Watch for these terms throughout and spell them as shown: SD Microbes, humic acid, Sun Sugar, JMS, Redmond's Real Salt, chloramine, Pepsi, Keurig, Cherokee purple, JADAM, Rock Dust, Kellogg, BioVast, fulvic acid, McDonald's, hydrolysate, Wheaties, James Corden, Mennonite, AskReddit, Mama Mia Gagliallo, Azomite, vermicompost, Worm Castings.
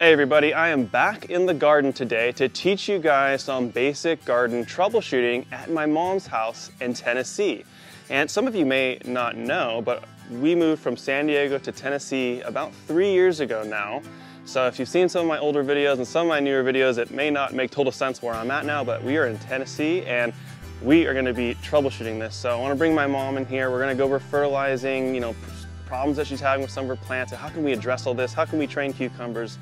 Hey everybody, I am back in the garden today to teach you guys some basic garden troubleshooting at my mom's house in Tennessee. And some of you may not know, but we moved from San Diego to Tennessee about 3 years ago now. So if you've seen some of my older videos and some of my newer videos, it may not make total sense where I'm at now, but we are in Tennessee and we are gonna be troubleshooting this. So I wanna bring my mom in here. We're gonna go over fertilizing, you know, problems that she's having with some of her plants, and how can we address all this? How can we train cucumbers?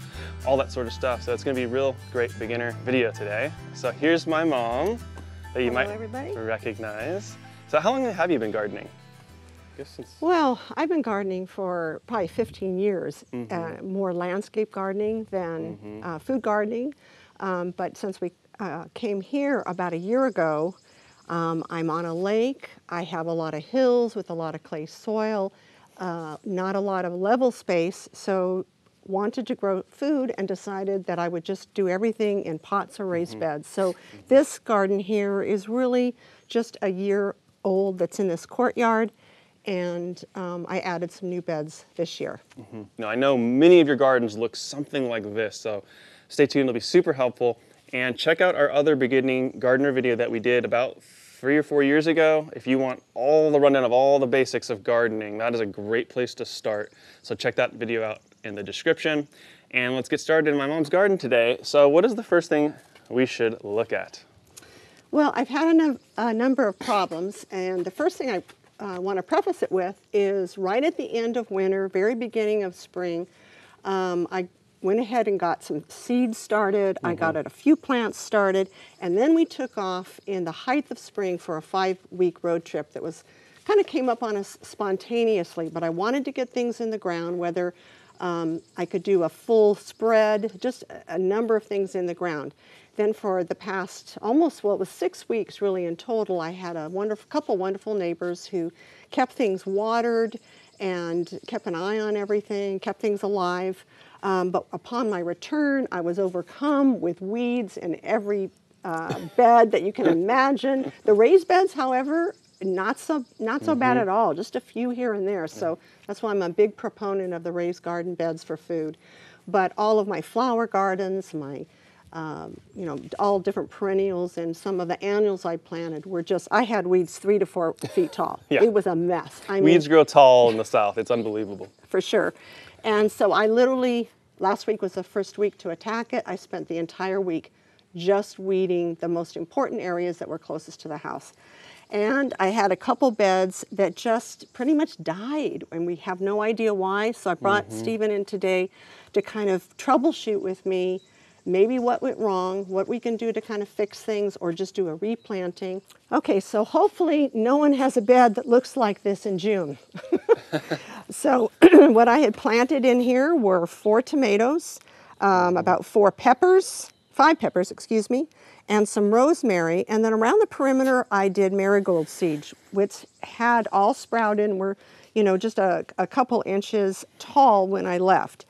All that sort of stuff. So it's gonna be a real great beginner video today. So here's my mom that you might recognize. So how long have you been gardening? Well, I've been gardening for probably 15 years, more landscape gardening than food gardening. But since we came here about a year ago, I'm on a lake. I have a lot of hills with a lot of clay soil, not a lot of level space, so wanted to grow food and decided that I would just do everything in pots or raised beds. So this garden here is really just a year old that's in this courtyard. And I added some new beds this year. Now, I know many of your gardens look something like this, so stay tuned, it'll be super helpful. And check out our other beginning gardener video that we did about 3 or 4 years ago. If you want all the rundown of all the basics of gardening, that is a great place to start. So check that video out in the description. And let's get started in my mom's garden today. So what is the first thing we should look at? Well, I've had a number of problems, and the first thing I want to preface it with is right at the end of winter, very beginning of spring, I went ahead and got some seeds started. I got a few plants started, and then we took off in the height of spring for a 5-week road trip that was kind of came up on us spontaneously, but I wanted to get things in the ground, whether I could do a full spread, just a number of things in the ground. Then for the past almost, well, it was 6 weeks really in total, I had a couple wonderful neighbors who kept things watered and kept an eye on everything, kept things alive. But upon my return, I was overcome with weeds in every bed that you can imagine. The raised beds, however, not so bad at all, just a few here and there. So that's why I'm a big proponent of the raised garden beds for food. But all of my flower gardens, my you know, all different perennials and some of the annuals I planted were just, I had weeds 3 to 4 feet tall. It was a mess. I mean, weeds grow tall in the South. It's unbelievable. For sure. And so I literally, last week was the first week to attack it. I spent the entire week just weeding the most important areas that were closest to the house. And I had a couple beds that just pretty much died, and we have no idea why. So I brought Stephen in today to kind of troubleshoot with me maybe what went wrong, what we can do to kind of fix things, or just do a replanting. Okay, so hopefully no one has a bed that looks like this in June. So what I had planted in here were 4 tomatoes, about 5 peppers, excuse me, and some rosemary. And then around the perimeter, I did marigold seeds, which had all sprouted and were, you know, just a couple inches tall when I left.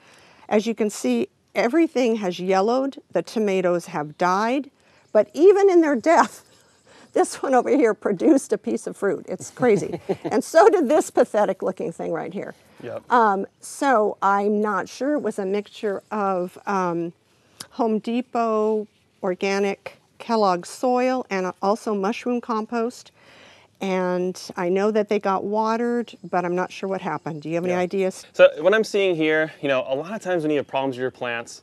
As you can see, everything has yellowed, the tomatoes have died, but even in their death, this one over here produced a piece of fruit. It's crazy. And so did this pathetic looking thing right here. So I'm not sure, it was a mixture of Home Depot organic Kellogg soil and also mushroom compost. And I know that they got watered, but I'm not sure what happened. Do you have any ideas? So what I'm seeing here, you know, a lot of times when you have problems with your plants,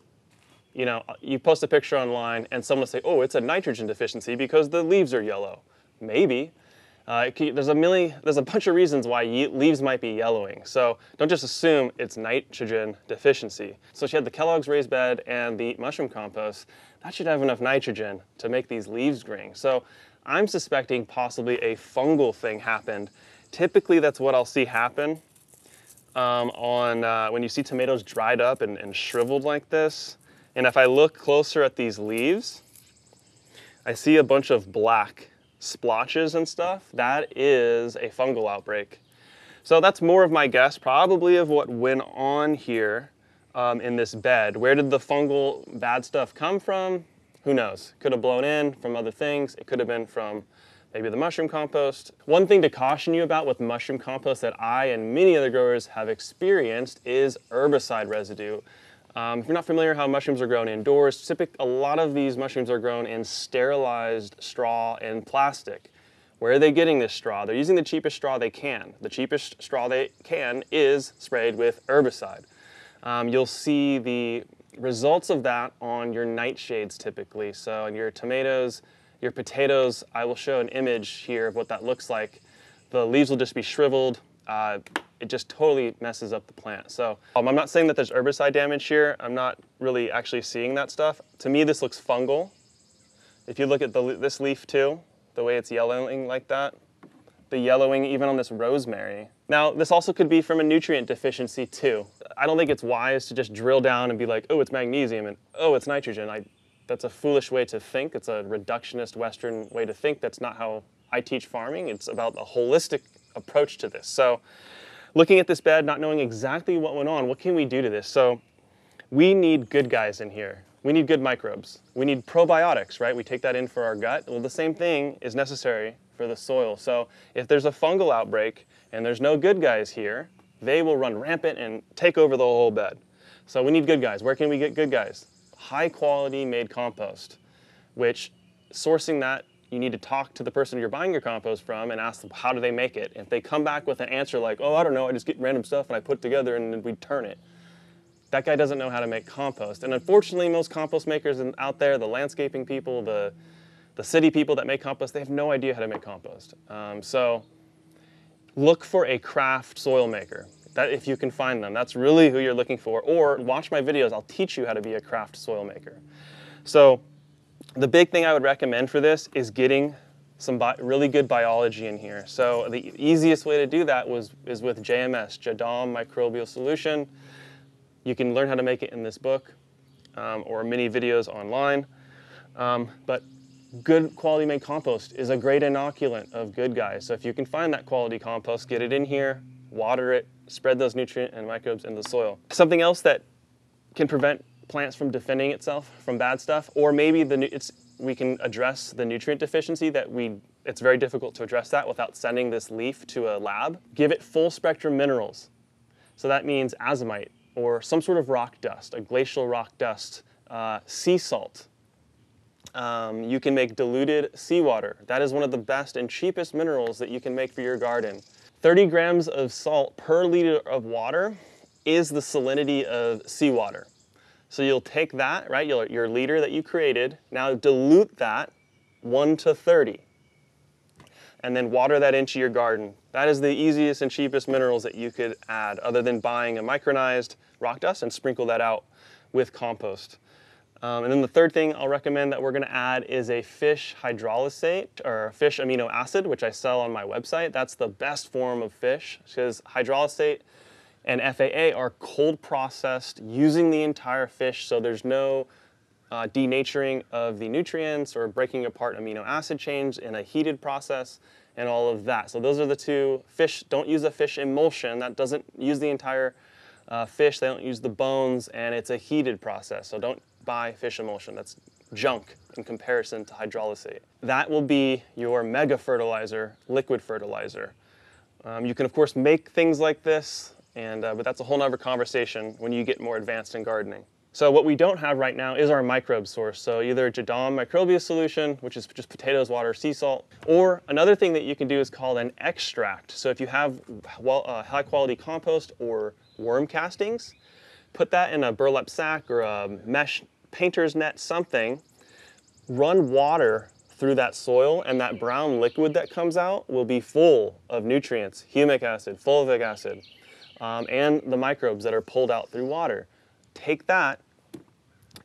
you know, you post a picture online and someone will say, oh, it's a nitrogen deficiency because the leaves are yellow. Maybe. There's a bunch of reasons why leaves might be yellowing. So don't just assume it's nitrogen deficiency. So she had the Kellogg's raised bed and the mushroom compost. That should have enough nitrogen to make these leaves green. So I'm suspecting possibly a fungal thing happened. Typically, that's what I'll see happen when you see tomatoes dried up and shriveled like this. And if I look closer at these leaves, I see a bunch of black splotches and stuff. That is a fungal outbreak. So that's more of my guess, probably, of what went on here in this bed. Where did the fungal bad stuff come from? Who knows? Could have blown in from other things. It could have been from maybe the mushroom compost. One thing to caution you about with mushroom compost that I and many other growers have experienced is herbicide residue. If you're not familiar how mushrooms are grown indoors, a lot of these mushrooms are grown in sterilized straw and plastic. Where are they getting this straw? They're using the cheapest straw they can. The cheapest straw they can is sprayed with herbicide. You'll see the results of that on your nightshades typically. So on your tomatoes, your potatoes, I will show an image here of what that looks like. The leaves will just be shriveled. It just totally messes up the plant. So I'm not saying that there's herbicide damage here. I'm not really actually seeing that stuff. To me, this looks fungal. If you look at this leaf too, the way it's yellowing like that, the yellowing even on this rosemary. Now, this also could be from a nutrient deficiency too. I don't think it's wise to just drill down and be like, oh, it's magnesium and oh, it's nitrogen. That's a foolish way to think. It's a reductionist Western way to think. That's not how I teach farming. It's about a holistic approach to this. So looking at this bed, not knowing exactly what went on, what can we do to this? So we need good guys in here. We need good microbes. We need probiotics, right? We take that in for our gut. Well, the same thing is necessary for the soil. So if there's a fungal outbreak and there's no good guys here, they will run rampant and take over the whole bed. So we need good guys. Where can we get good guys? High quality made compost, which sourcing that, you need to talk to the person you're buying your compost from and ask them how do they make it. If they come back with an answer like, oh, I don't know, I just get random stuff and I put it together and then we turn it. That guy doesn't know how to make compost. And unfortunately, most compost makers out there, the landscaping people, the city people that make compost, they have no idea how to make compost. So look for a craft soil maker. That if you can find them, that's really who you're looking for. Or watch my videos, I'll teach you how to be a craft soil maker. So the big thing I would recommend for this is getting some really good biology in here. So the easiest way to do that is with JMS, JADAM Microbial Solution. You can learn how to make it in this book or mini videos online. But good quality made compost is a great inoculant of good guys. So if you can find that quality compost, get it in here, water it, spread those nutrient and microbes in the soil. Something else that can prevent plants from defending itself from bad stuff, or maybe we can address the nutrient deficiency that it's very difficult to address that without sending this leaf to a lab. Give it full spectrum minerals. So that means azomite or some sort of rock dust, a glacial rock dust, sea salt. You can make diluted seawater. That is one of the best and cheapest minerals that you can make for your garden. 30 grams of salt per liter of water is the salinity of seawater. So you'll take that, right, your liter that you created, now dilute that 1 to 30, and then water that into your garden. That is the easiest and cheapest minerals that you could add, other than buying a micronized rock dust and sprinkle that out with compost. And then the third thing I'll recommend that we're going to add is a fish hydrolysate or fish amino acid, which I sell on my website. That's the best form of fish because hydrolysate and FAA are cold processed using the entire fish. So there's no denaturing of the nutrients or breaking apart amino acid chains in a heated process and all of that. So those are the two. Fish, don't use a fish emulsion. That doesn't use the entire fish. They don't use the bones and it's a heated process. So don't buy fish emulsion. That's junk in comparison to hydrolysate. That will be your mega fertilizer, liquid fertilizer. You can of course make things like this, but that's a whole nother conversation when you get more advanced in gardening. So what we don't have right now is our microbe source. So either JADAM Microbial Solution, which is just potatoes, water, sea salt, or another thing that you can do is called an extract. So if you have high quality compost or worm castings, put that in a burlap sack or a mesh painter's net, something, run water through that soil and that brown liquid that comes out will be full of nutrients, humic acid, fulvic acid, and the microbes that are pulled out through water. Take that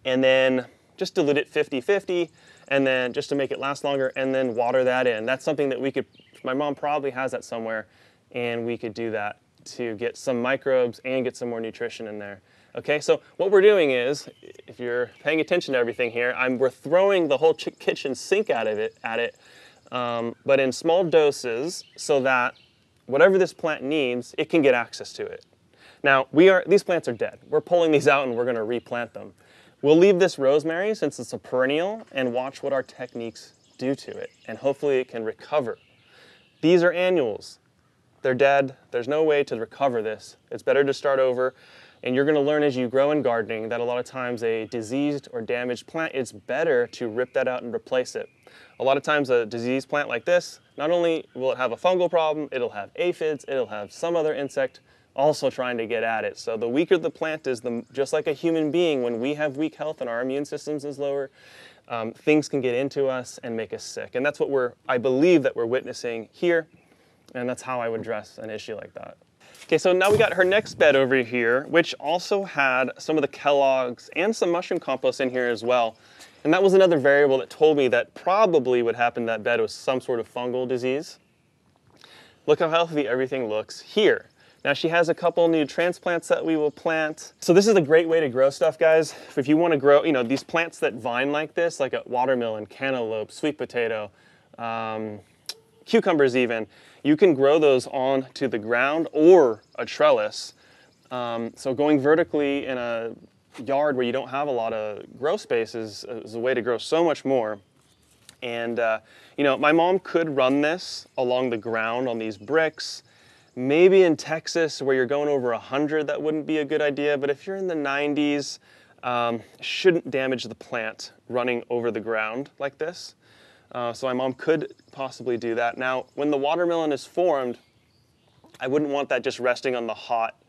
and then just dilute it 50-50 and then just to make it last longer and then water that in. That's something that we could, my mom probably has that somewhere and we could do that to get some microbes and get some more nutrition in there. Okay, so what we're doing is, if you're paying attention to everything here, we're throwing the whole kitchen sink at it, but in small doses so that whatever this plant needs, it can get access to it. Now, these plants are dead. We're pulling these out and we're gonna replant them. We'll leave this rosemary since it's a perennial and watch what our techniques do to it, and hopefully it can recover. These are annuals. They're dead. There's no way to recover this. It's better to start over. And you're going to learn as you grow in gardening that a lot of times a diseased or damaged plant, it's better to rip that out and replace it. A lot of times a diseased plant like this, not only will it have a fungal problem, it'll have aphids, it'll have some other insect also trying to get at it. So the weaker the plant is, just like a human being, when we have weak health and our immune systems is lower, things can get into us and make us sick. And that's what I believe that we're witnessing here. And that's how I would address an issue like that. Okay, so now we got her next bed over here, which also had some of the Kellogg's and some mushroom compost in here as well. And that was another variable that told me that probably would happen to that bed was some sort of fungal disease. Look how healthy everything looks here. Now she has a couple new transplants that we will plant. So this is a great way to grow stuff, guys. If you want to grow, you know, these plants that vine like this, like a watermelon, cantaloupe, sweet potato, cucumbers even, you can grow those onto the ground or a trellis. So going vertically in a yard where you don't have a lot of grow space is a way to grow so much more. And you know, my mom could run this along the ground on these bricks. Maybe in Texas where you're going over 100, that wouldn't be a good idea, but if you're in the 90s, shouldn't damage the plant running over the ground like this. So my mom could possibly do that. Now, when the watermelon is formed, I wouldn't want that just resting on the hot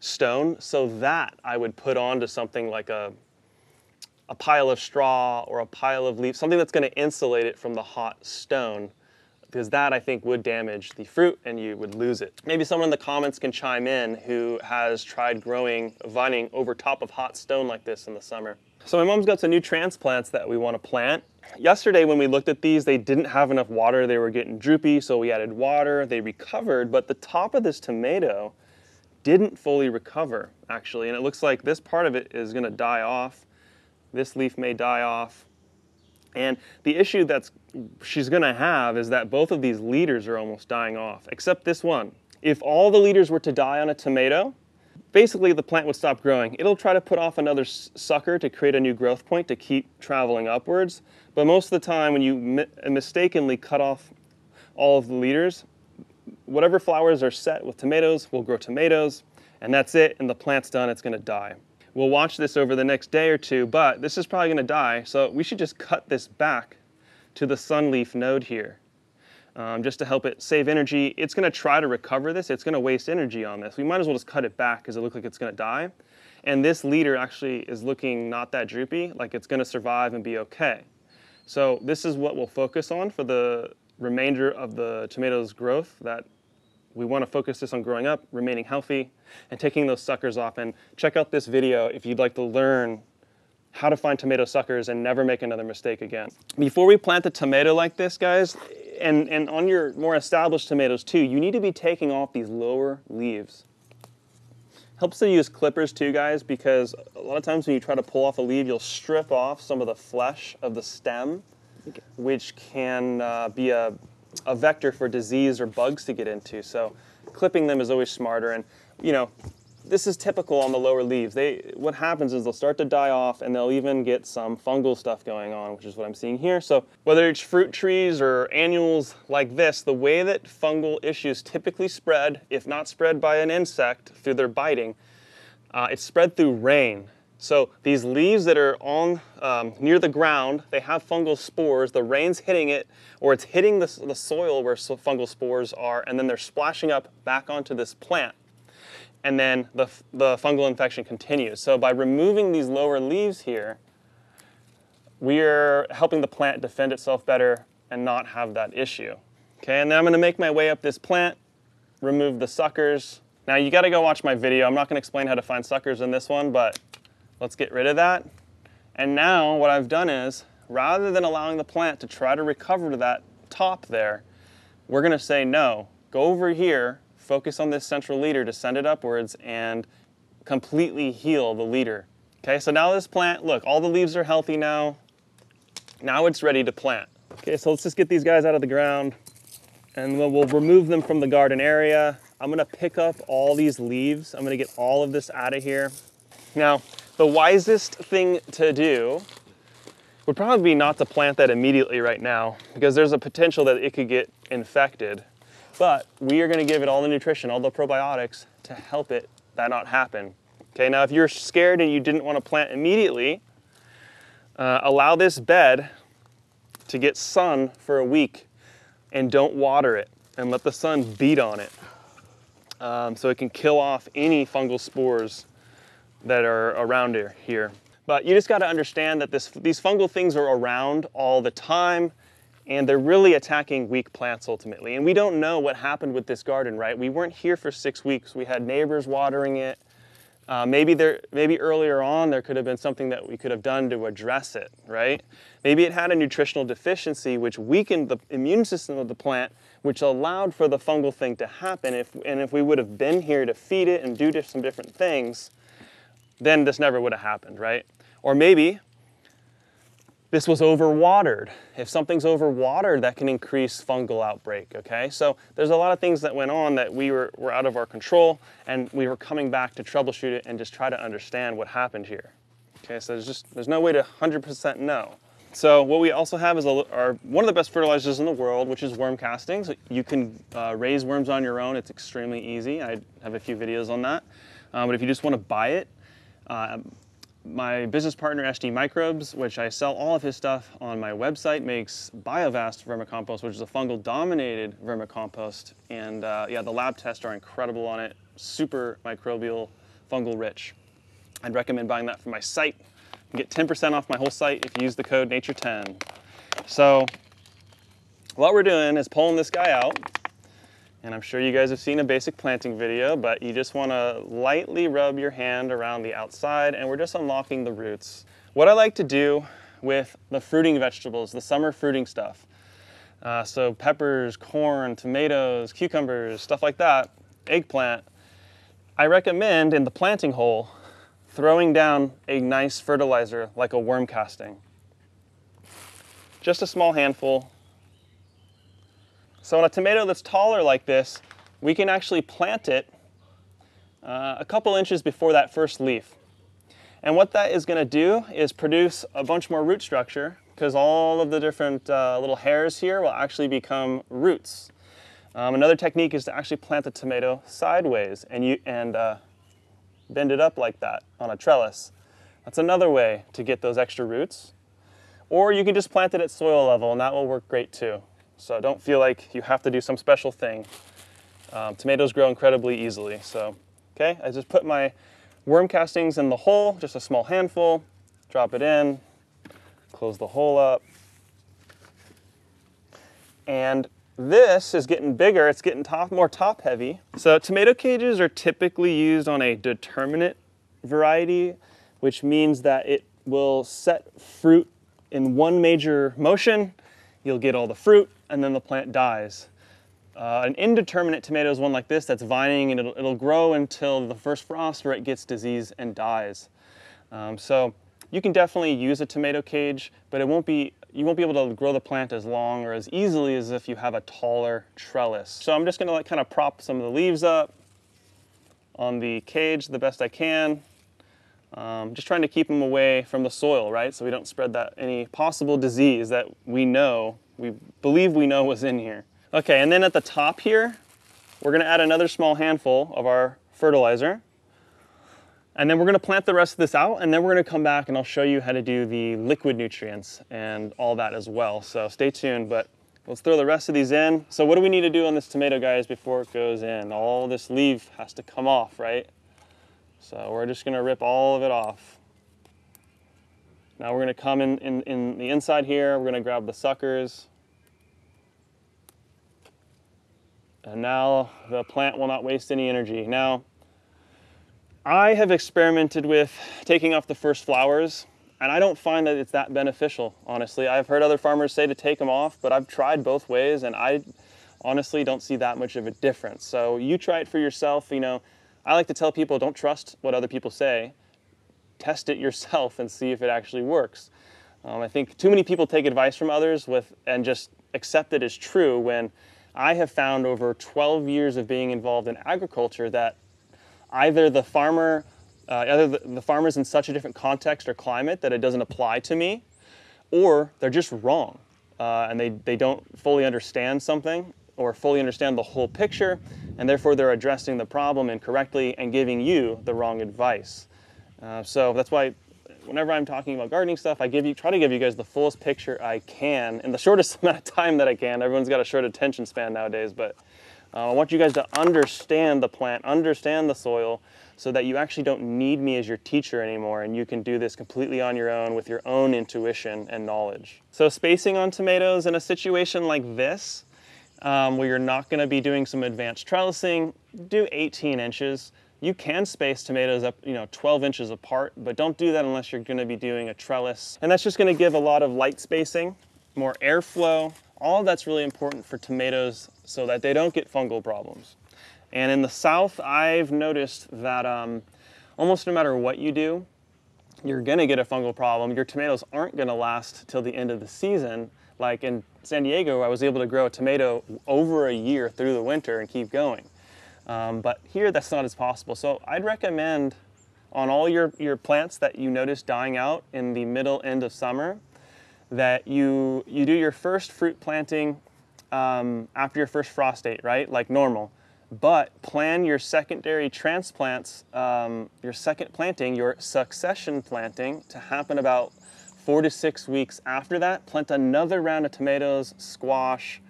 stone, so that I would put onto something like a pile of straw or a pile of leaves, something that's gonna insulate it from the hot stone, because that I think would damage the fruit and you would lose it. Maybe someone in the comments can chime in who has tried growing vining over top of hot stone like this in the summer. So my mom's got some new transplants that we want to plant. Yesterday when we looked at these, they didn't have enough water. They were getting droopy, so we added water. They recovered, but the top of this tomato didn't fully recover, actually. And it looks like this part of it is going to die off. This leaf may die off. And the issue that she's going to have is that both of these leaders are almost dying off, except this one. If all the leaders were to die on a tomato, basically the plant would stop growing. It'll try to put off another sucker to create a new growth point to keep traveling upwards. But most of the time when you mistakenly cut off all of the leaders, whatever flowers are set with tomatoes will grow tomatoes, and that's it, and the plant's done, it's going to die. We'll watch this over the next day or two, but this is probably gonna die, so we should just cut this back to the sunleaf node here, just to help it save energy. It's gonna try to recover this. It's gonna waste energy on this. We might as well just cut it back because it looks like it's gonna die. And this leader actually is looking not that droopy, like it's gonna survive and be okay. So this is what we'll focus on for the remainder of the tomato's growth, that we want to focus this on growing up, remaining healthy, and taking those suckers off. And check out this video if you'd like to learn how to find tomato suckers and never make another mistake again. Before we plant a tomato like this, guys, and on your more established tomatoes too, you need to be taking off these lower leaves. Helps to use clippers too, guys, because a lot of times when you try to pull off a leaf, you'll strip off some of the flesh of the stem, which can be a vector for disease or bugs to get into. So clipping them is always smarter. And you know, this is typical on the lower leaves. What happens is they'll start to die off and they'll even get some fungal stuff going on, which is what I'm seeing here. So whether it's fruit trees or annuals like this, the way that fungal issues typically spread, if not spread by an insect through their biting, it's spread through rain. So these leaves that are on near the ground, they have fungal spores, the rain's hitting it, or it's hitting the soil where fungal spores are, and then they're splashing up back onto this plant. And then the fungal infection continues. So by removing these lower leaves here, we're helping the plant defend itself better and not have that issue. Okay, and then I'm gonna make my way up this plant, remove the suckers. Now you gotta go watch my video. I'm not gonna explain how to find suckers in this one, but let's get rid of that. And now what I've done is, rather than allowing the plant to try to recover to that top there, we're gonna say no, go over here, focus on this central leader to send it upwards and completely heal the leader. Okay, so now this plant, look, all the leaves are healthy now. Now it's ready to plant. Okay, so let's just get these guys out of the ground and we'll remove them from the garden area. I'm gonna pick up all these leaves. I'm gonna get all of this out of here. Now, the wisest thing to do would probably be not to plant that immediately right now, because there's a potential that it could get infected. But we are going to give it all the nutrition, all the probiotics to help that not happen. Okay, now if you're scared and you didn't want to plant immediately, allow this bed to get sun for a week and don't water it and let the sun beat on it so it can kill off any fungal spores that are around here. But you just got to understand that these fungal things are around all the time, and they're really attacking weak plants ultimately. And we don't know what happened with this garden, right? We weren't here for 6 weeks. We had neighbors watering it. Maybe earlier on there could have been something that we could have done to address it, right? Maybe it had a nutritional deficiency which weakened the immune system of the plant, which allowed for the fungal thing to happen. And if we would have been here to feed it and do some different things, then this never would have happened, right? Or maybe this was overwatered. If something's overwatered, that can increase fungal outbreak, okay? So there's a lot of things that went on that were out of our control, and we were coming back to troubleshoot it and just try to understand what happened here. Okay, so there's no way to 100% know. So what we also have is one of the best fertilizers in the world, which is worm castings. You can raise worms on your own. It's extremely easy. I have a few videos on that. But if you just want to buy it, my business partner, SD Microbes, which I sell all of his stuff on my website, makes BioVast vermicompost, which is a fungal-dominated vermicompost. And yeah, the lab tests are incredible on it, super microbial, fungal-rich. I'd recommend buying that from my site. You get 10% off my whole site if you use the code NATURE10. So what we're doing is pulling this guy out. And I'm sure you guys have seen a basic planting video, but you just want to lightly rub your hand around the outside, and we're just unlocking the roots. What I like to do with the fruiting vegetables, the summer fruiting stuff, so peppers, corn, tomatoes, cucumbers, stuff like that, eggplant, I recommend in the planting hole throwing down a nice fertilizer like a worm casting. Just a small handful. So on a tomato that's taller like this, we can actually plant it a couple inches before that first leaf. And what that is going to do is produce a bunch more root structure, because all of the different little hairs here will actually become roots. Another technique is to actually plant the tomato sideways and bend it up like that on a trellis. That's another way to get those extra roots. Or you can just plant it at soil level, and that will work great too. So don't feel like you have to do some special thing. Tomatoes grow incredibly easily. So, okay, I just put my worm castings in the hole, just a small handful, drop it in, close the hole up. And this is getting bigger. It's getting more top heavy. So tomato cages are typically used on a determinate variety, which means that it will set fruit in one major motion. You'll get all the fruit, and then the plant dies. An indeterminate tomato is one like this that's vining, and it'll grow until the first frost where it gets disease and dies. So you can definitely use a tomato cage, but you won't be able to grow the plant as long or as easily as if you have a taller trellis. So I'm just gonna like kind of prop some of the leaves up on the cage the best I can. Just trying to keep them away from the soil, right? So we don't spread any possible disease that we believe we know was in here. Okay, and then at the top here, we're gonna add another small handful of our fertilizer. And then we're gonna plant the rest of this out, and then we're gonna come back and I'll show you how to do the liquid nutrients and all that as well. So stay tuned, but let's throw the rest of these in. So what do we need to do on this tomato, guys, before it goes in? All this leaf has to come off, right? So we're just gonna rip all of it off. Now we're gonna come in the inside here, we're gonna grab the suckers. And now the plant will not waste any energy. Now, I have experimented with taking off the first flowers, and I don't find that it's that beneficial, honestly. I've heard other farmers say to take them off, but I've tried both ways, and I honestly don't see that much of a difference. So you try it for yourself, you know. I like to tell people, don't trust what other people say. Test it yourself and see if it actually works. I think too many people take advice from others and just accept it as true, when I have found over 12 years of being involved in agriculture that either the farmer's in such a different context or climate that it doesn't apply to me, or they're just wrong and they don't fully understand something. or fully understand the whole picture, and therefore they're addressing the problem incorrectly and giving you the wrong advice. So that's why whenever I'm talking about gardening stuff, I try to give you guys the fullest picture I can in the shortest amount of time that I can. Everyone's got a short attention span nowadays, but I want you guys to understand the plant, understand the soil, so that you actually don't need me as your teacher anymore, and you can do this completely on your own with your own intuition and knowledge. So spacing on tomatoes in a situation like this, where you're not gonna be doing some advanced trellising, do 18 inches. You can space tomatoes up, 12 inches apart, but don't do that unless you're gonna be doing a trellis. And that's just gonna give a lot of light spacing, more airflow. All of that's really important for tomatoes so that they don't get fungal problems. And in the South, I've noticed that almost no matter what you do, you're gonna get a fungal problem. Your tomatoes aren't gonna last till the end of the season. Like in San Diego, I was able to grow a tomato over a year through the winter and keep going. But here, that's not as possible. So I'd recommend on all your plants that you notice dying out in the middle end of summer, that you do your first fruit planting after your first frost date, right? Like normal. But plan your secondary transplants, your second planting, your succession planting to happen about 4 to 6 weeks after that. Plant another round of tomatoes, squash,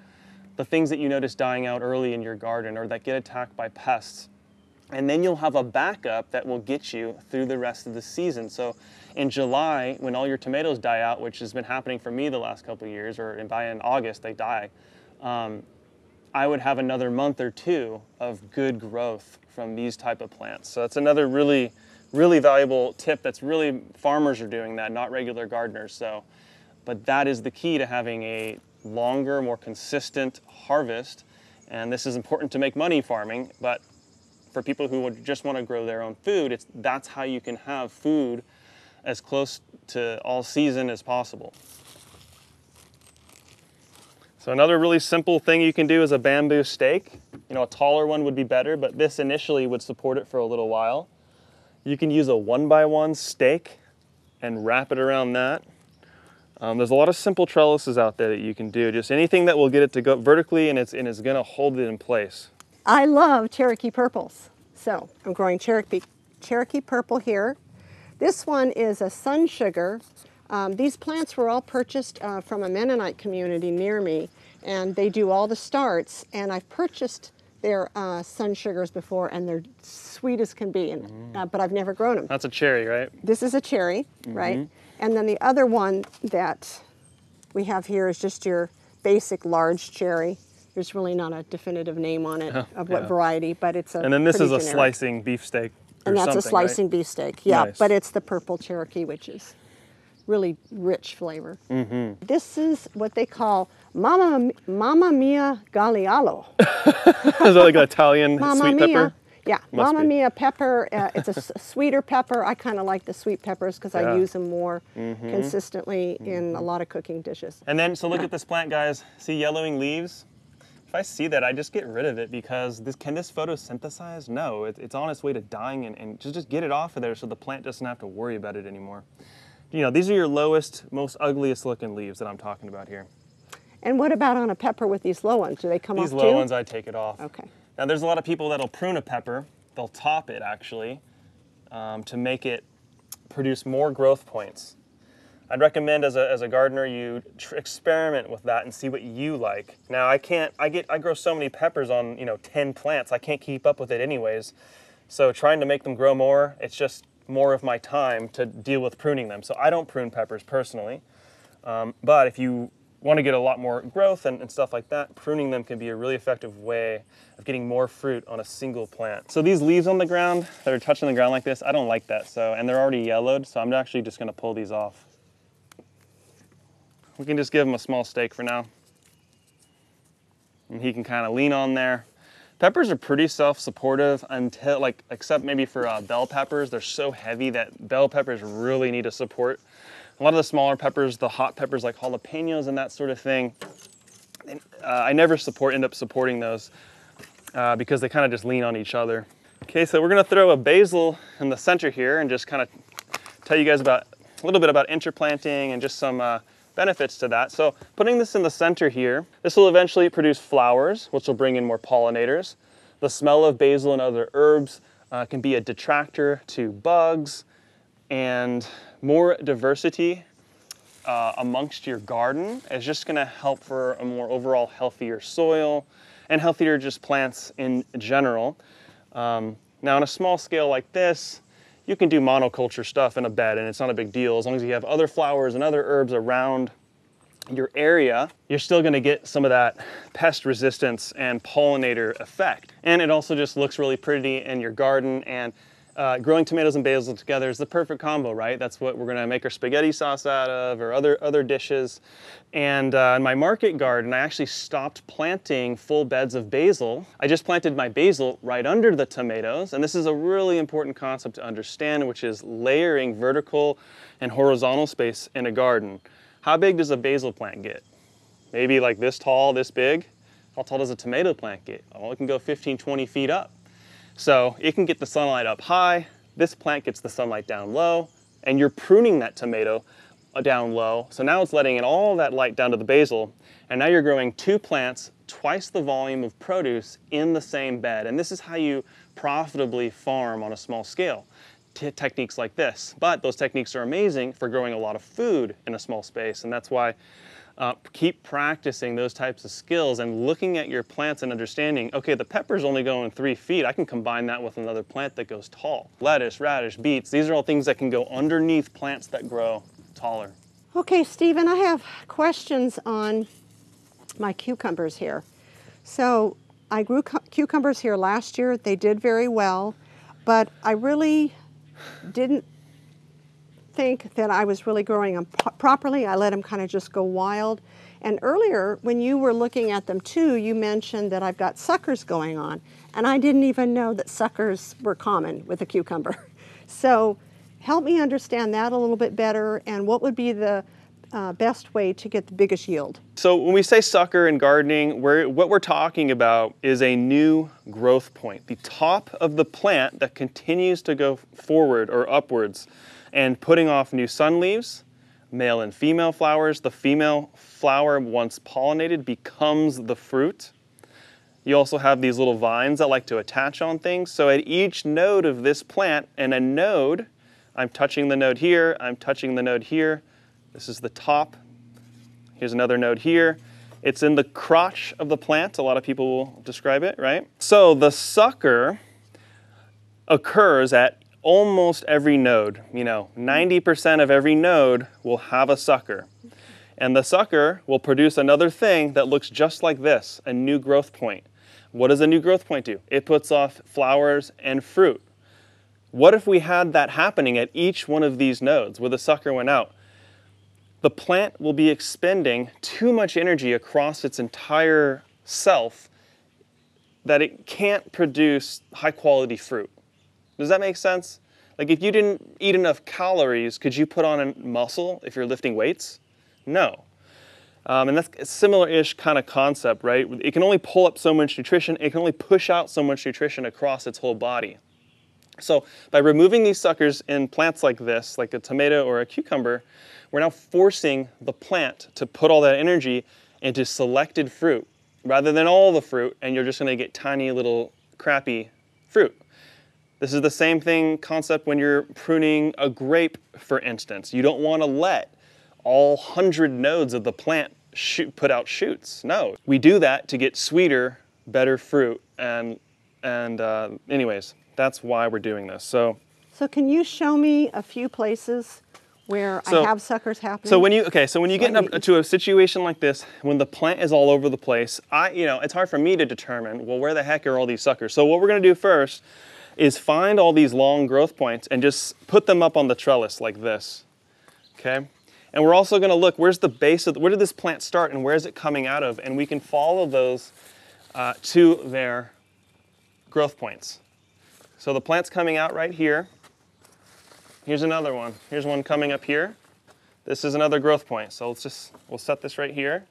the things that you notice dying out early in your garden or that get attacked by pests. And then you'll have a backup that will get you through the rest of the season. So in July, when all your tomatoes die out, which has been happening for me the last couple of years, or by in August they die, I would have another month or two of good growth from these type of plants. So that's another really, really valuable tip. That's really, farmers are doing that, not regular gardeners. So, but that is the key to having a longer, more consistent harvest. And this is important to make money farming, but for people who would just want to grow their own food, that's how you can have food as close to all season as possible. So another really simple thing you can do is a bamboo stake. A taller one would be better, but this initially would support it for a little while. You can use a 1x1 stake and wrap it around that. There's a lot of simple trellises out there that you can do, just anything that will get it to go vertically and it's gonna hold it in place. I love Cherokee purples. So I'm growing Cherokee purple here. This one is a Sun Sugar. These plants were all purchased from a Mennonite community near me, and they do all the starts, and I've purchased their Sun Sugars before, and they're sweet as can be, but I've never grown them. That's a cherry, right? This is a cherry, right? And then the other one that we have here is just your basic large cherry. There's really not a definitive name on it of what variety, but it's a And then this is a generic. Slicing beefsteak or And that's something, a slicing right? beefsteak, yeah, nice. But it's the purple Cherokee, which is really rich flavor. Mm-hmm. This is what they call Mama Mia Gagliallo. Is that like an Italian sweet pepper? Yeah, Mama Mia pepper. It's a sweeter pepper. I kind of like the sweet peppers because I use them more consistently in a lot of cooking dishes. And then, so look at this plant, guys. See yellowing leaves? If I see that, I just get rid of it because can this photosynthesize? No, it's on its way to dying, and just get it off of there so the plant doesn't have to worry about it anymore. These are your lowest, most ugliest looking leaves that I'm talking about here. And what about on a pepper with these low ones? Do they come off too? These low ones, I take it off. Okay. Now there's a lot of people that'll prune a pepper. They'll top it actually to make it produce more growth points. I'd recommend as a gardener, you experiment with that and see what you like. Now I grow so many peppers on 10 plants. I can't keep up with it anyways. So trying to make them grow more, it's just more of my time to deal with pruning them. So I don't prune peppers personally, but if you want to get a lot more growth and stuff like that, pruning them can be a really effective way of getting more fruit on a single plant. So these leaves on the ground that are touching the ground like this, I don't like that. And they're already yellowed, so I'm actually just going to pull these off. We can just give him a small stake for now. And he can kind of lean on there. Peppers are pretty self-supportive until, except maybe for bell peppers. They're so heavy that bell peppers really need a support. A lot of the smaller peppers, the hot peppers like jalapenos and that sort of thing, I never end up supporting those because they kind of just lean on each other. Okay, so we're gonna throw a basil in the center here and just kind of tell you guys a little bit about interplanting and just some benefits to that. So putting this in the center here, this will eventually produce flowers, which will bring in more pollinators. The smell of basil and other herbs can be a detractor to bugs, and more diversity amongst your garden is just going to help for a more overall healthier soil and healthier just plants in general. Now on a small scale like this, you can do monoculture stuff in a bed and it's not a big deal. As long as you have other flowers and other herbs around your area, you're still gonna get some of that pest resistance and pollinator effect. And it also just looks really pretty in your garden, and growing tomatoes and basil together is the perfect combo, right? That's what we're gonna make our spaghetti sauce out of, or other dishes. And in my market garden, I actually stopped planting full beds of basil. I just planted my basil right under the tomatoes. And this is a really important concept to understand, which is layering vertical and horizontal space in a garden. How big does a basil plant get? Maybe like this tall, this big? How tall does a tomato plant get? Well, it can go 15, 20 feet up. So it can get the sunlight up high, this plant gets the sunlight down low, and you're pruning that tomato down low. So now it's letting in all that light down to the basil, and now you're growing two plants, twice the volume of produce in the same bed. And this is how you profitably farm on a small scale, techniques like this. But those techniques are amazing for growing a lot of food in a small space, and that's why keep practicing those types of skills and looking at your plants and understanding, okay, the pepper's only going 3 feet. I can combine that with another plant that goes tall. Lettuce, radish, beets, these are all things that can go underneath plants that grow taller. Okay, Stephen, I have questions on my cucumbers here. So I grew cucumbers here last year. They did very well, but I really didn't think that I was really growing them properly. I let them kind of just go wild. And earlier, when you were looking at them too, you mentioned that I've got suckers going on. And I didn't even know that suckers were common with a cucumber. So help me understand that a little bit better, and what would be the best way to get the biggest yield? So when we say sucker in gardening, what we're talking about is a new growth point. The top of the plant that continues to go forward or upwards, and putting off new sun leaves, male and female flowers. The female flower, once pollinated, becomes the fruit. You also have these little vines that like to attach on things. So at each node of this plant, and a node, I'm touching the node here, I'm touching the node here. This is the top. Here's another node here. It's in the crotch of the plant. A lot of people will describe it, right? So the sucker occurs at almost every node. You know, 90% of every node will have a sucker. And the sucker will produce another thing that looks just like this, a new growth point. What does a new growth point do? It puts off flowers and fruit. What if we had that happening at each one of these nodes where the sucker went out? The plant will be expending too much energy across its entire self that it can't produce high quality fruit. Does that make sense? Like, if you didn't eat enough calories, could you put on a muscle if you're lifting weights? No. And that's a similar-ish kind of concept, right? It can only pull up so much nutrition. It can only push out so much nutrition across its whole body. So by removing these suckers in plants like this, like a tomato or a cucumber, we're now forcing the plant to put all that energy into selected fruit rather than all the fruit, and you're just going to get tiny little crappy fruit. This is the same thing concept when you're pruning a grape, for instance. You don't want to let all 100 nodes of the plant put out shoots. No, we do that to get sweeter, better fruit. And anyways, that's why we're doing this. So can you show me a few places where I have suckers happening? So when you get up to a situation like this, when the plant is all over the place, it's hard for me to determine, well, where the heck are all these suckers? So what we're going to do first is find all these long growth points and just put them up on the trellis like this, okay? And we're also gonna look, where's the base of, where did this plant start and where is it coming out of? And we can follow those to their growth points. So the plant's coming out right here. Here's another one. Here's one coming up here. This is another growth point. So we'll set this right here.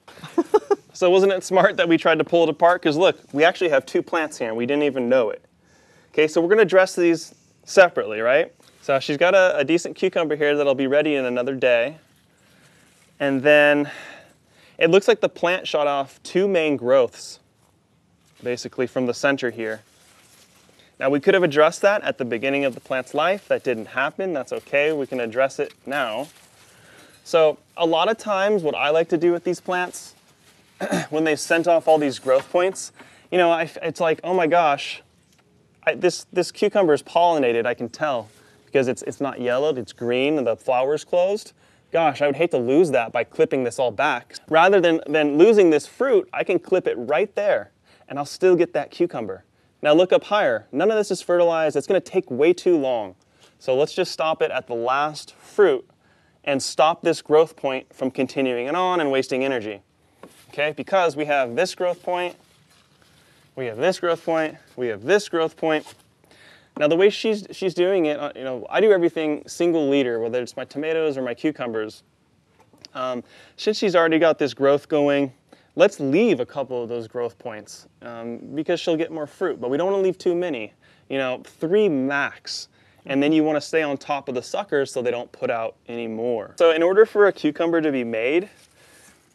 So wasn't it smart that we tried to pull it apart? Because look, we actually have two plants here and we didn't even know it. Okay, so we're gonna address these separately, right? So she's got a decent cucumber here that'll be ready in another day. And then it looks like the plant shot off two main growths, basically from the center here. Now we could have addressed that at the beginning of the plant's life. That didn't happen, that's okay. We can address it now. So a lot of times what I like to do with these plants, when they've sent off all these growth points, you know, it's like, oh my gosh, this cucumber is pollinated, I can tell, because it's not yellowed, it's green, and the flower's closed. Gosh, I would hate to lose that by clipping this all back. Rather than losing this fruit, I can clip it right there, and I'll still get that cucumber. Now look up higher. None of this is fertilized. It's gonna take way too long. So let's just stop it at the last fruit and stop this growth point from continuing it on and wasting energy. Okay, because we have this growth point, we have this growth point, we have this growth point. Now the way she's doing it, you know, I do everything single leader, whether it's my tomatoes or my cucumbers. Since she's already got this growth going, let's leave a couple of those growth points because she'll get more fruit, but we don't want to leave too many, you know, 3 max. And then you want to stay on top of the suckers so they don't put out any more. So in order for a cucumber to be made,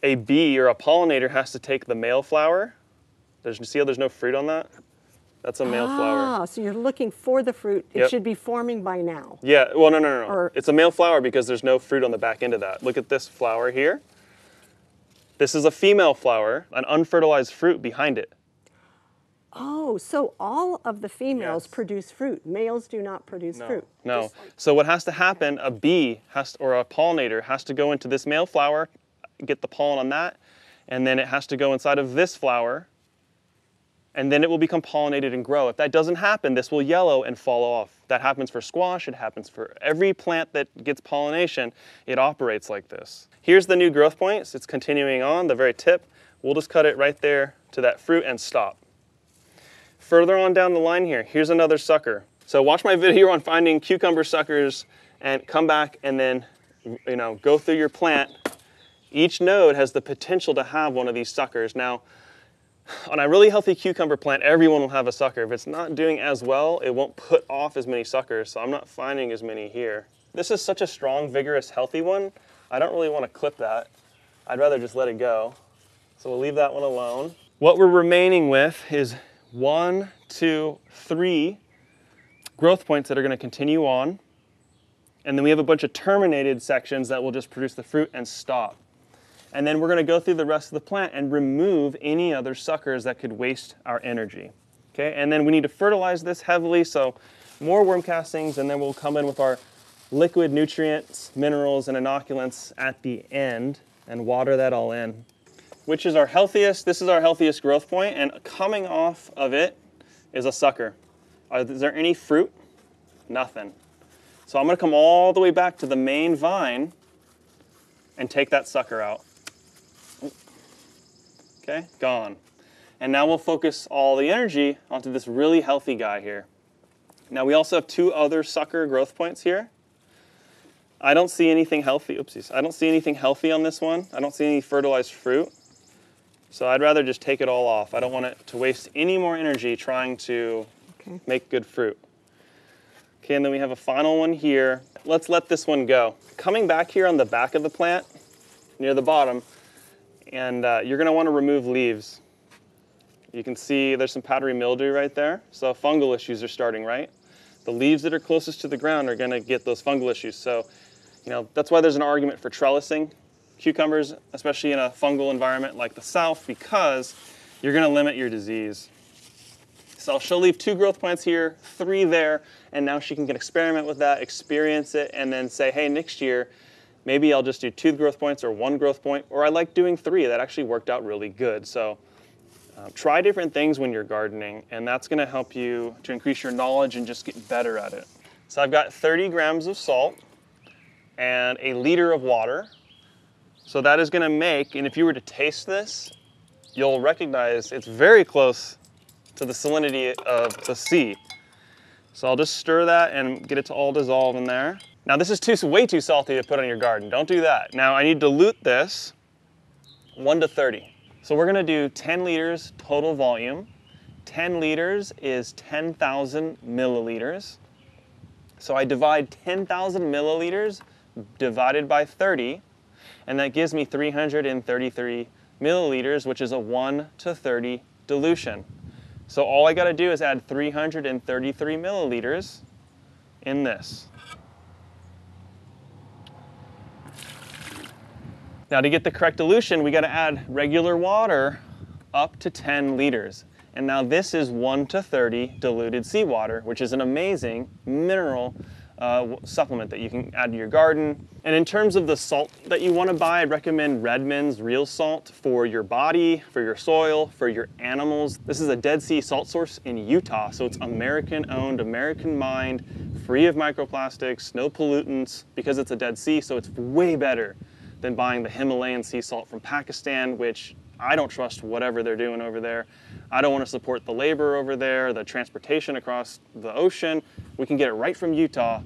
a bee or a pollinator has to take the male flower. You see how there's no fruit on that? That's a male flower. Ah, so you're looking for the fruit. It should be forming by now. Yeah, well, no. It's a male flower because there's no fruit on the back end of that. Look at this flower here. This is a female flower, an unfertilized fruit behind it. Oh, so all of the females produce fruit. Males do not produce fruit. No. Like, so what has to happen, a bee has to, or a pollinator has to go into this male flower, get the pollen on that, and then it has to go inside of this flower, and then it will become pollinated and grow. If that doesn't happen, this will yellow and fall off. That happens for squash, it happens for every plant that gets pollination, it operates like this. Here's the new growth points, it's continuing on, the very tip. We'll just cut it right there to that fruit and stop. Further on down the line here, here's another sucker. So watch my video on finding cucumber suckers and come back and then, you know, go through your plant. Each node has the potential to have one of these suckers. Now, on a really healthy cucumber plant, everyone will have a sucker. If it's not doing as well, it won't put off as many suckers, so I'm not finding as many here. This is such a strong, vigorous, healthy one. I don't really want to clip that. I'd rather just let it go. So we'll leave that one alone. What we're remaining with is 1, 2, 3 growth points that are going to continue on. And then we have a bunch of terminated sections that will just produce the fruit and stop. And then we're going to go through the rest of the plant and remove any other suckers that could waste our energy. Okay, and then we need to fertilize this heavily, so more worm castings, and then we'll come in with our liquid nutrients, minerals, and inoculants at the end and water that all in. Which is our healthiest? This is our healthiest growth point, and coming off of it is a sucker. Is there any fruit? Nothing. So I'm going to come all the way back to the main vine and take that sucker out. Okay, gone. And now we'll focus all the energy onto this really healthy guy here. Now we also have 2 other sucker growth points here. I don't see anything healthy, oopsies. I don't see anything healthy on this one. I don't see any fertilized fruit. So I'd rather just take it all off. I don't want it to waste any more energy trying to make good fruit. Okay, and then we have a final one here. Let's let this one go. Coming back here on the back of the plant, near the bottom, and you're gonna wanna remove leaves. You can see there's some powdery mildew right there, so fungal issues are starting, right? The leaves that are closest to the ground are gonna get those fungal issues, so you know that's why there's an argument for trellising cucumbers, especially in a fungal environment like the South, because you're gonna limit your disease. So she'll leave 2 growth points here, 3 there, and now she can experiment with that, experience it, and then say, hey, next year, maybe I'll just do 2 growth points or 1 growth point, or I like doing 3. That actually worked out really good. So try different things when you're gardening, and that's gonna help you to increase your knowledge and just get better at it. So I've got 30 grams of salt and a liter of water. So that is gonna make, and if you were to taste this, you'll recognize it's very close to the salinity of the sea. So I'll just stir that and get it to all dissolve in there. Now this is way too salty to put on your garden. Don't do that. Now I need to dilute this 1 to 30. So we're gonna do 10 liters total volume. 10 liters is 10,000 milliliters. So I divide 10,000 milliliters divided by 30, and that gives me 333 milliliters, which is a 1:30 dilution. So all I gotta do is add 333 milliliters in this. Now to get the correct dilution, we gotta add regular water up to 10 liters. And now this is 1:30 diluted seawater, which is an amazing mineral supplement that you can add to your garden. And in terms of the salt that you want to buy, I'd recommend Redmond's Real Salt for your body, for your soil, for your animals. This is a Dead Sea salt source in Utah, so it's American-owned, American-mined, free of microplastics, no pollutants, because it's a Dead Sea, so it's way better than buying the Himalayan sea salt from Pakistan, which I don't trust whatever they're doing over there. I don't want to support the labor over there, the transportation across the ocean. We can get it right from Utah.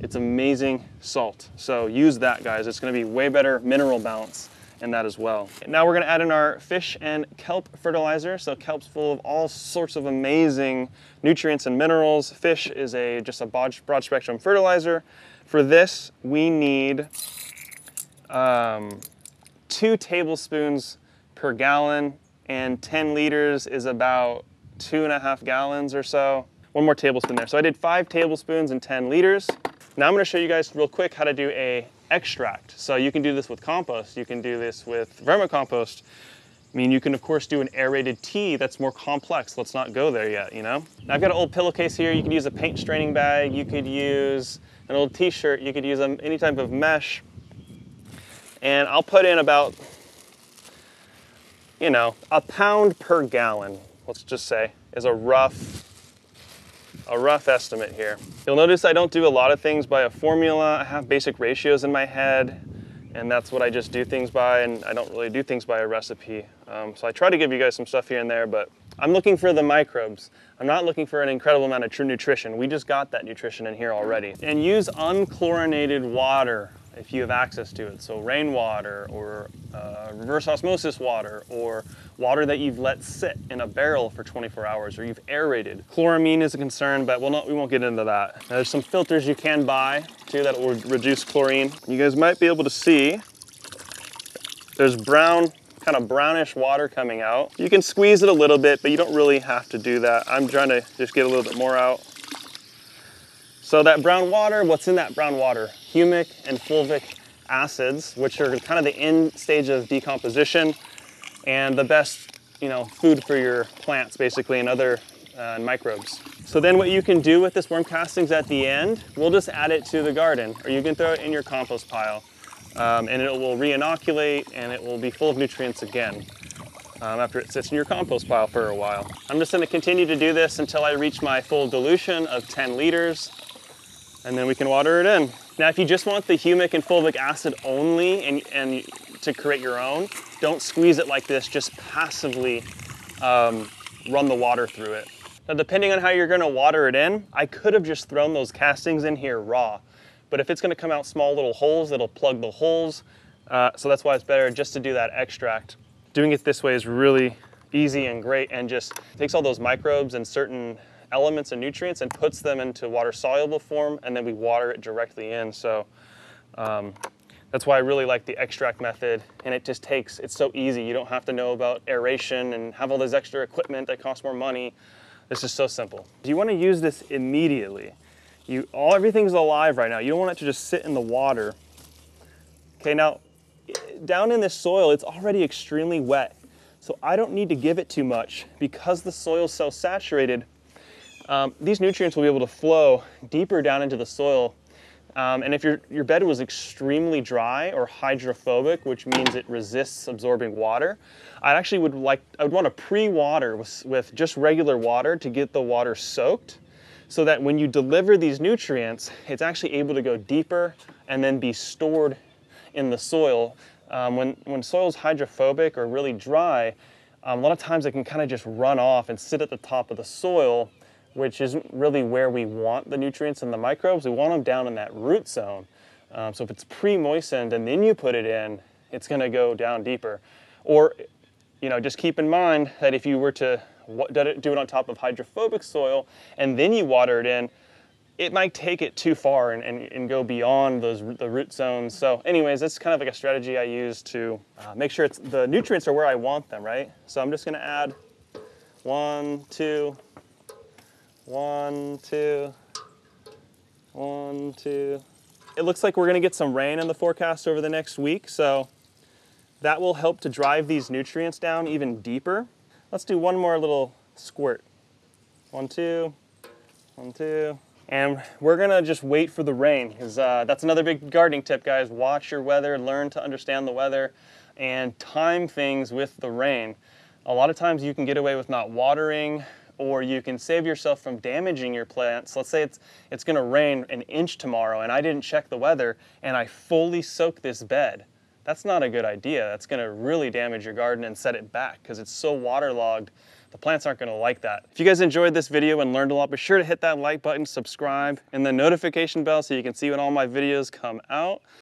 It's amazing salt. So use that, guys. It's going to be way better mineral balance in that as well. Now we're going to add in our fish and kelp fertilizer. So kelp's full of all sorts of amazing nutrients and minerals. Fish is just a broad spectrum fertilizer. For this, we need 2 tablespoons per gallon, and 10 liters is about 2.5 gallons or so. One more tablespoon there. So I did 5 tablespoons and 10 liters. Now I'm gonna show you guys real quick how to do an extract. So you can do this with compost. You can do this with vermicompost. I mean, you can of course do an aerated tea that's more complex. Let's not go there yet, you know? Now I've got an old pillowcase here. You could use a paint straining bag. You could use an old t-shirt. You could use any type of mesh. And I'll put in about, you know, 1 pound per gallon, let's just say, is a rough estimate here. You'll notice I don't do a lot of things by a formula. I have basic ratios in my head, and that's what I just do things by, and I don't really do things by a recipe. So I try to give you guys some stuff here and there, but I'm looking for the microbes. I'm not looking for an incredible amount of true nutrition. We just got that nutrition in here already. And use unchlorinated water if you have access to it. So rainwater or reverse osmosis water or water that you've let sit in a barrel for 24 hours or you've aerated. Chloramine is a concern, but we won't get into that. Now, there's some filters you can buy too that will reduce chlorine. You guys might be able to see there's brown, kind of brownish water coming out. You can squeeze it a little bit, but you don't really have to do that. I'm trying to just get a little bit more out. So that brown water, what's in that brown water? Humic and fulvic acids, which are kind of the end stage of decomposition and the best, you know, food for your plants basically and other microbes. So then what you can do with this worm castings at the end, we'll just add it to the garden or you can throw it in your compost pile and it will re-inoculate and it will be full of nutrients again after it sits in your compost pile for a while. I'm just gonna continue to do this until I reach my full dilution of 10 liters. And then we can water it in. Now, if you just want the humic and fulvic acid only and to create your own, don't squeeze it like this, just passively run the water through it. Now, depending on how you're gonna water it in, I could have just thrown those castings in here raw, but if it's gonna come out small little holes, it'll plug the holes. So that's why it's better just to do that extract. Doing it this way is really easy and great and just takes all those microbes and certain elements and nutrients and puts them into water-soluble form, and then we water it directly in. So that's why I really like the extract method, and it just takes, it's so easy. You don't have to know about aeration and have all this extra equipment that costs more money. This is so simple. You want to use this immediately. Everything's alive right now. You don't want it to just sit in the water. Okay, now, down in this soil, it's already extremely wet, so I don't need to give it too much because the soil's so saturated. These nutrients will be able to flow deeper down into the soil. And if your bed was extremely dry or hydrophobic, which means it resists absorbing water, I would want to pre-water with just regular water to get the water soaked so that when you deliver these nutrients, it's actually able to go deeper and then be stored in the soil. When soil is hydrophobic or really dry, a lot of times it can kind of just run off and sit at the top of the soil, which isn't really where we want the nutrients and the microbes. We want them down in that root zone. So if it's pre-moistened and then you put it in, it's gonna go down deeper. Or, you know, just keep in mind that if you were to do it on top of hydrophobic soil and then you water it in, it might take it too far and go beyond the root zones. So anyways, that's kind of like a strategy I use to make sure it's, the nutrients are where I want them, right? So I'm just gonna add one, two, one, two, one, two. It looks like we're gonna get some rain in the forecast over the next week, so that will help to drive these nutrients down even deeper. Let's do one more little squirt. One, two, one, two. And we're gonna just wait for the rain, because that's another big gardening tip, guys. Watch your weather, learn to understand the weather, and time things with the rain. A lot of times you can get away with not watering, or you can save yourself from damaging your plants. Let's say it's gonna rain an inch tomorrow, and I didn't check the weather, and I fully soak this bed. That's not a good idea. That's gonna really damage your garden and set it back, because it's so waterlogged. The plants aren't gonna like that. If you guys enjoyed this video and learned a lot, be sure to hit that like button, subscribe, and the notification bell so you can see when all my videos come out.